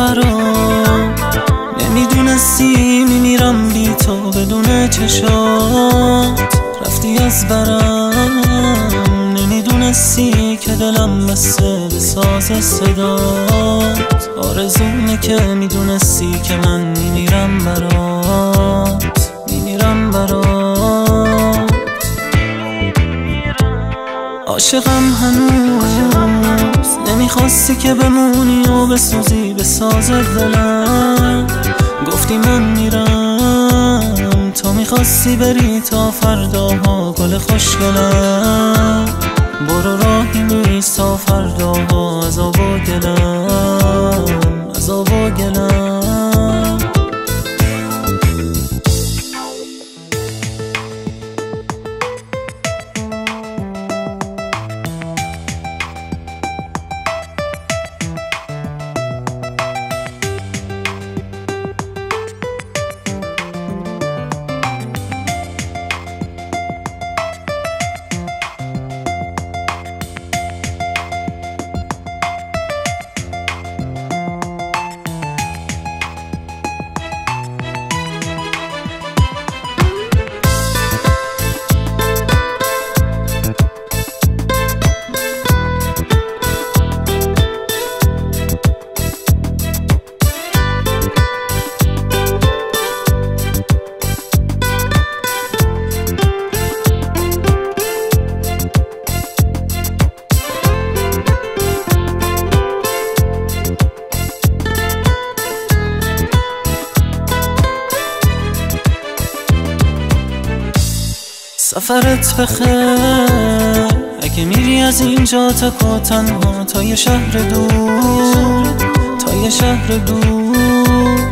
مرا نمیدونستی میمیرم بی تو، بدون چشات رفتی از برم. نمیدونستی که دلم بسته به ساز صدات، آرزومه که میدونستی که من میمیرم برات، میمیرم برات. عاشقم هنوز، نمیخواستی که بمونی و بسوزی به ساز دلم. گفتی من میرم، تو میخواستی بری تا فرداها گل خوشگلم. برو راهی نیست تا فرداها عذاب و گلم، عذاب و گلم. سفرت بخیر، اگه میری از اینجا تا تنها، تا یه شهر دور، تا یه شهر دور.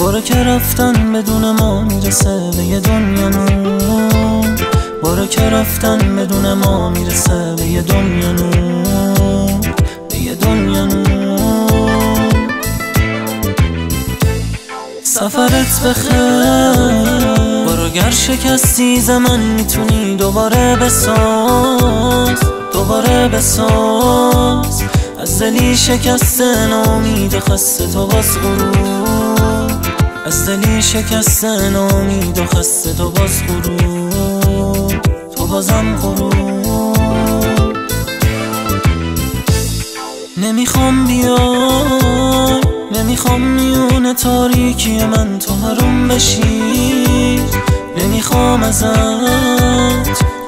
برو که رفتن بدون ما میرسه به یه دنیا نور، برو که رفتن بدون ما میرسه به یه دنیا نور، به یه دنیا نور. سفرت بخیر، اگر شکستی زمن میتونی دوباره بساز، دوباره بساز. از دلی شکسته نامید خسته تو باز غرور، از دلی شکسته نامید خسته تو باز غرور، تو بازم غرور. نمیخوام بیای، نمیخوام میونه تاریکی من تو حروم بشی. نمیخوام ازت،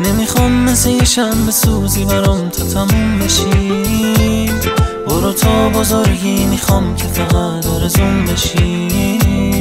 نمیخوام مثل یه شم بسوزی برام تا تموم بشی. برو تا بزرگی، میخوام که فقط آرزوم بشی.